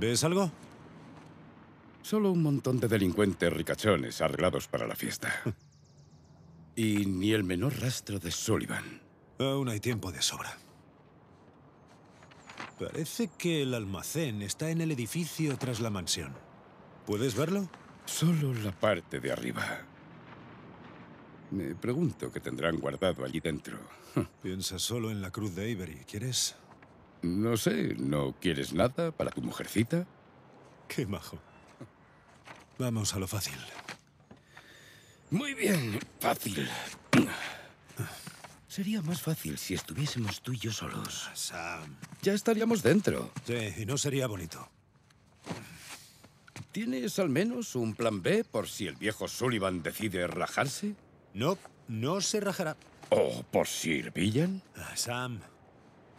¿Ves algo? Solo un montón de delincuentes ricachones arreglados para la fiesta. Y ni el menor rastro de Sullivan. Aún hay tiempo de sobra. Parece que el almacén está en el edificio tras la mansión. ¿Puedes verlo? Solo la parte de arriba. Me pregunto qué tendrán guardado allí dentro. Piensa solo en la cruz de Avery, ¿quieres? No sé, ¿no quieres nada para tu mujercita? Qué majo. Vamos a lo fácil. Muy bien, fácil. Sería más fácil si estuviésemos tú y yo solos. Sam. Ya estaríamos dentro. Sí, y no sería bonito. ¿Tienes al menos un plan B por si el viejo Sullivan decide rajarse? No, no se rajará. ¿O por Sir Villan? Sam,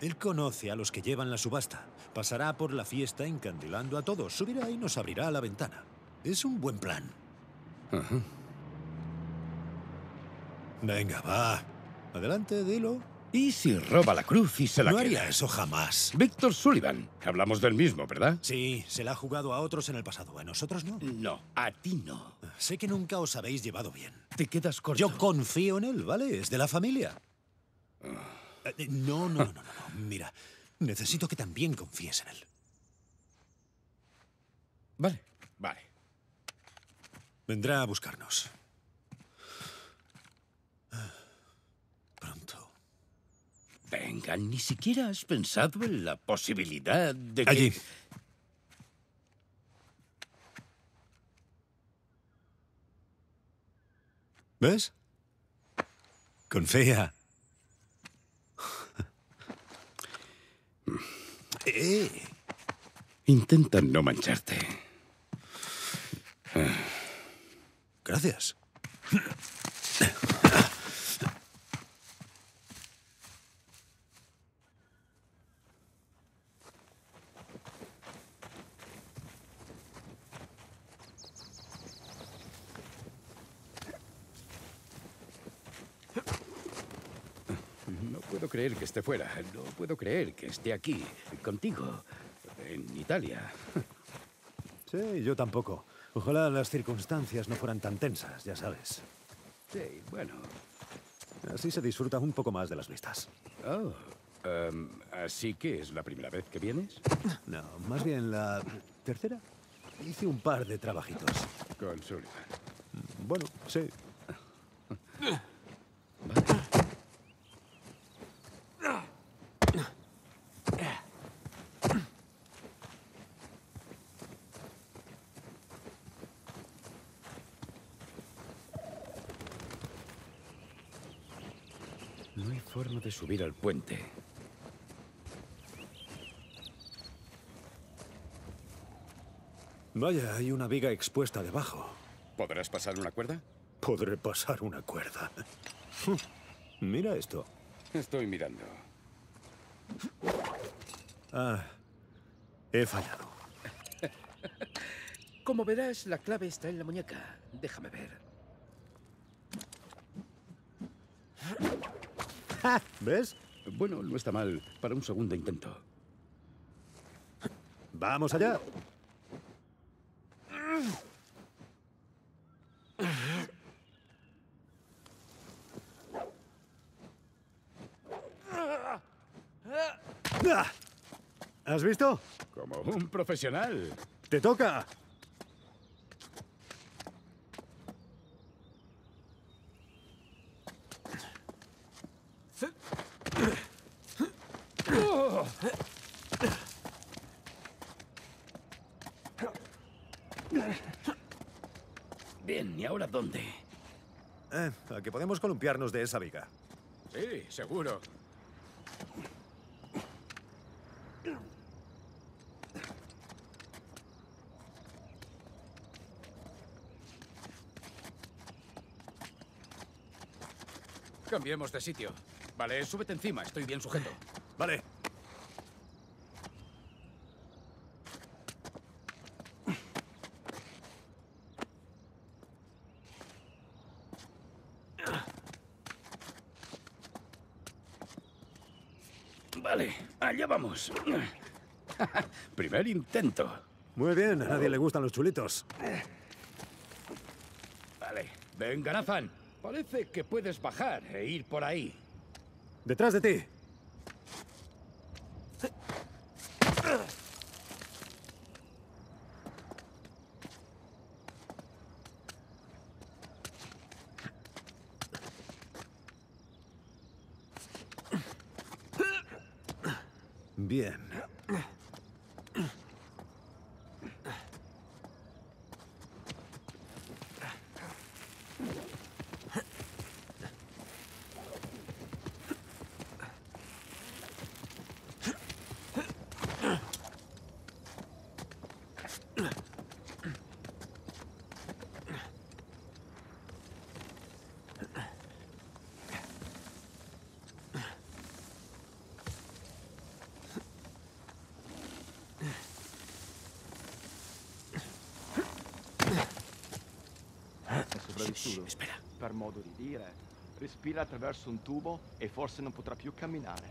él conoce a los que llevan la subasta. Pasará por la fiesta encandilando a todos. Subirá y nos abrirá la ventana. Es un buen plan. Ajá. Venga, va. Adelante, dilo. ¿Y si roba la cruz y se la queda? No haría eso jamás. Víctor Sullivan. Hablamos del mismo, ¿verdad? Sí, se la ha jugado a otros en el pasado. ¿A nosotros no? No, a ti no. Sé que nunca os habéis llevado bien. Te quedas corto. Yo confío en él, ¿vale? Es de la familia. No. Mira, necesito que también confíes en él. Vale. Vendrá a buscarnos. Pronto. Venga, ni siquiera has pensado en la posibilidad de que... Allí. ¿Ves? Confía. Intenta no mancharte. Gracias. No puedo creer que esté fuera. No puedo creer que esté aquí, contigo, en Italia. Sí, yo tampoco. Ojalá las circunstancias no fueran tan tensas, ya sabes. Sí, bueno. Así se disfruta un poco más de las vistas. Oh, ¿así que es la primera vez que vienes? No, más bien la tercera. Hice un par de trabajitos. Con Sullivan. Bueno, sí. Vale. No hay forma de subir al puente. Vaya, hay una viga expuesta debajo. ¿Podrás pasar una cuerda? Podré pasar una cuerda. Mira esto. Estoy mirando. Ah, he fallado. Como verás, la clave está en la muñeca. Déjame ver. ¿Ves? Bueno, no está mal para un segundo intento. ¡Vamos allá! ¿Has visto? Como un profesional. ¡Te toca! Bien, ¿y ahora dónde? A que podemos columpiarnos de esa viga. Sí, seguro. Cambiemos de sitio. Vale, súbete encima, estoy bien sujeto. Vale. Vale, allá vamos. Primer intento. Muy bien, a nadie le gustan los chulitos. Vale, venga, Nathan. Parece que puedes bajar e ir por ahí. ¡Detrás de ti! Bien. Espera. Per modo di dire, respira attraverso un tubo e forse non potrà più camminare.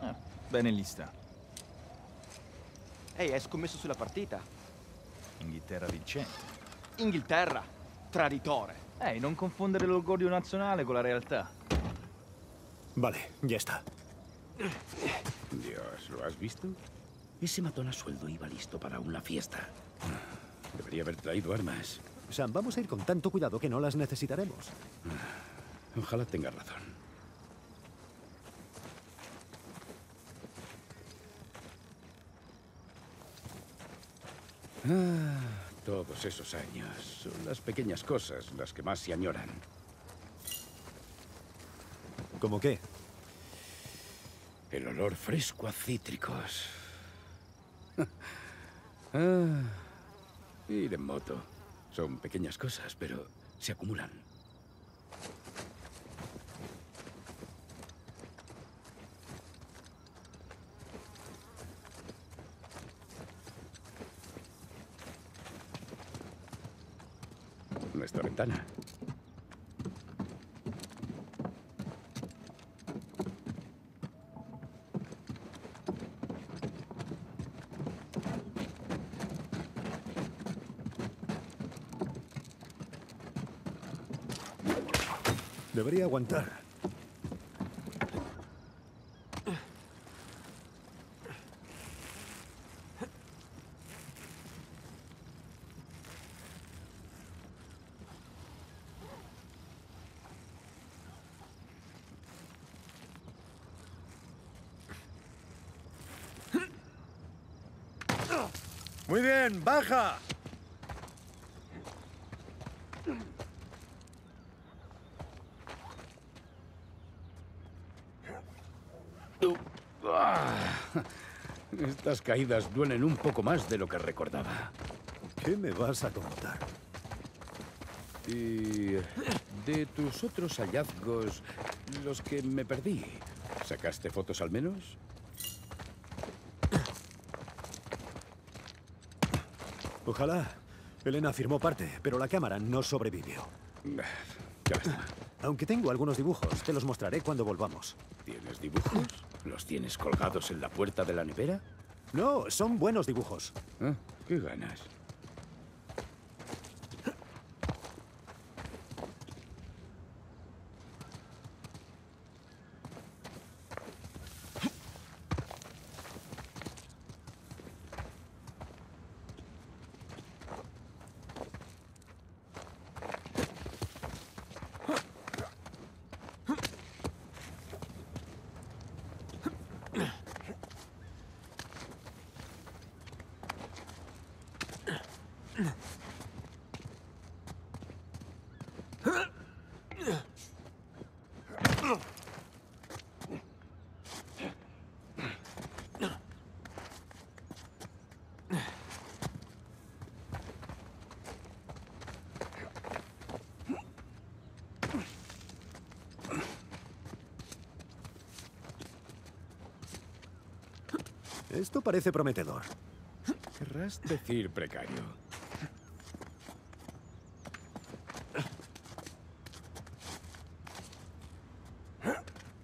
Ah, bene lista. Ehi, hai scommesso sulla partita? Inghilterra vincente. Inghilterra? Traditore. Ehi, non confondere l'orgoglio nazionale con la realtà. Vale, ya está. Dios, ¿lo has visto? Ese matón a sueldo iba listo para una fiesta. Debería haber traído armas. Sam, vamos a ir con tanto cuidado que no las necesitaremos. Ojalá tengas razón. Ah, todos esos años. Son las pequeñas cosas las que más se añoran. ¿Cómo qué? El olor fresco a cítricos. Ah, ir en moto. Son pequeñas cosas, pero se acumulan. Nuestra ventana. Debería aguantar. Muy bien, baja. Estas caídas duelen un poco más de lo que recordaba. ¿Qué me vas a contar? Y de tus otros hallazgos, los que me perdí, ¿sacaste fotos al menos? Ojalá. Elena firmó parte, pero la cámara no sobrevivió. Ya está. Aunque tengo algunos dibujos, te los mostraré cuando volvamos. ¿Tienes dibujos? ¿Los tienes colgados en la puerta de la nevera? No, son buenos dibujos. Ah, qué ganas. Esto parece prometedor. ¿Querrás decir precario?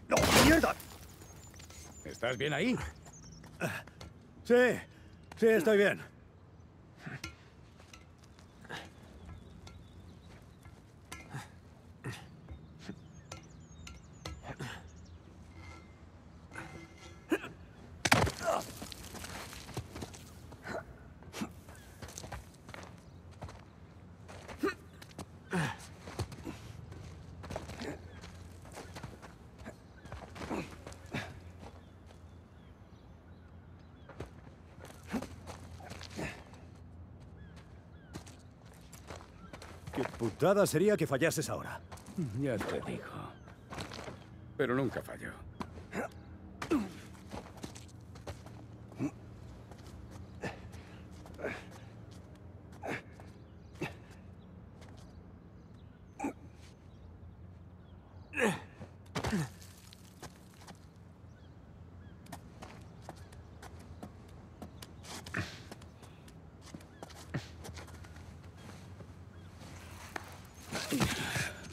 ¡No, mierda! ¿Estás bien ahí? Sí, estoy bien. ¿Qué putada sería que fallases ahora? Ya te digo. Pero nunca fallo.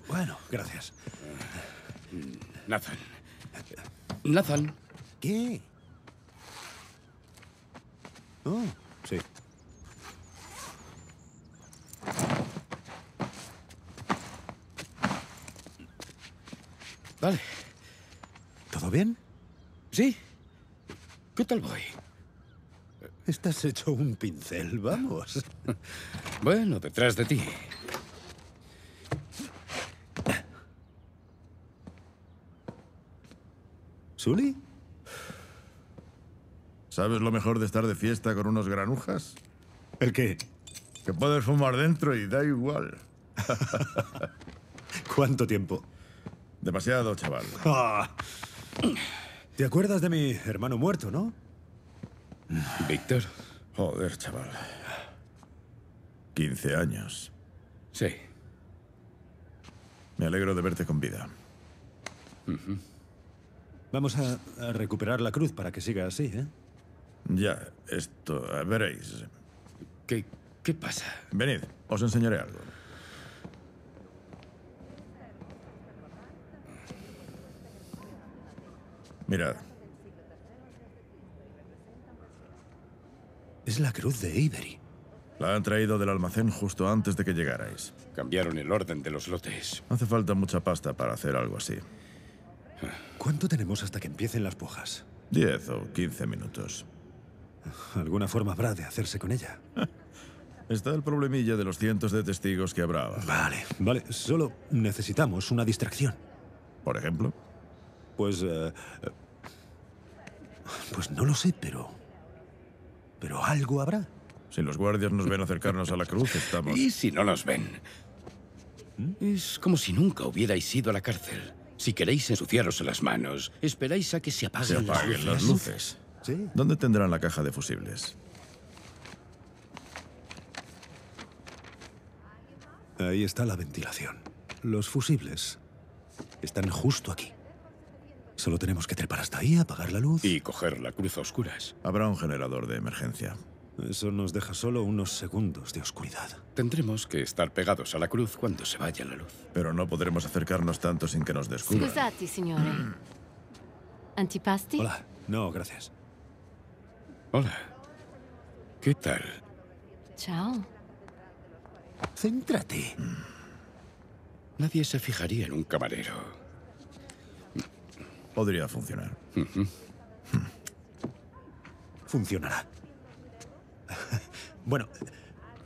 Bueno, gracias. Nathan. Nathan. ¿Qué? Oh, sí. Vale. ¿Todo bien? Sí. ¿Qué tal voy? Estás hecho un pincel, vamos. Bueno, detrás de ti. ¿Sully? ¿Sabes lo mejor de estar de fiesta con unos granujas? ¿El qué? Que puedes fumar dentro y da igual. ¿Cuánto tiempo? Demasiado, chaval. Ah. ¿Te acuerdas de mi hermano muerto, no? ¿Víctor? Joder, chaval. 15 años. Sí. Me alegro de verte con vida. Uh-huh. Vamos a recuperar la cruz para que siga así, ¿eh? Ya, esto... veréis. ¿Qué pasa? Venid, os enseñaré algo. Mirad. Es la cruz de Avery. La han traído del almacén justo antes de que llegarais. Cambiaron el orden de los lotes. Hace falta mucha pasta para hacer algo así. ¿Cuánto tenemos hasta que empiecen las pujas? 10 o 15 minutos. ¿Alguna forma habrá de hacerse con ella? Está el problemilla de los cientos de testigos que habrá. Vale. Solo necesitamos una distracción. ¿Por ejemplo? Pues no lo sé, pero algo habrá. Si los guardias nos ven acercarnos a la cruz, estamos... ¿Y si no nos ven? Es como si nunca hubierais ido a la cárcel. Si queréis ensuciaros las manos, esperáis a que se apaguen las luces. ¿Sí? ¿Dónde tendrán la caja de fusibles? Ahí está la ventilación. Los fusibles están justo aquí. Solo tenemos que trepar hasta ahí, apagar la luz... Y coger la cruz a oscuras. Habrá un generador de emergencia. Eso nos deja solo unos segundos de oscuridad. Tendremos que estar pegados a la cruz cuando se vaya la luz. Pero no podremos acercarnos tanto sin que nos descubran. Scusate, signore. Antipasti? Hola. No, gracias. Hola. ¿Qué tal? Chao. Céntrate. Nadie se fijaría en un camarero. Podría funcionar. Uh-huh. Funcionará. Bueno,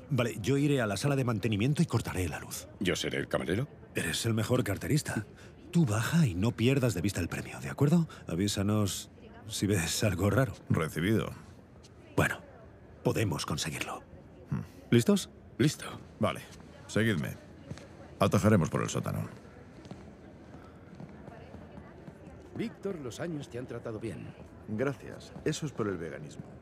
vale, yo iré a la sala de mantenimiento y cortaré la luz. ¿Yo seré el camarero? Eres el mejor carterista. Tú baja y no pierdas de vista el premio, ¿de acuerdo? Avísanos si ves algo raro. Recibido. Bueno, podemos conseguirlo. ¿Listos? Listo. Vale, seguidme. Atajaremos por el sótano. Víctor, los años te han tratado bien. Gracias. Eso es por el veganismo.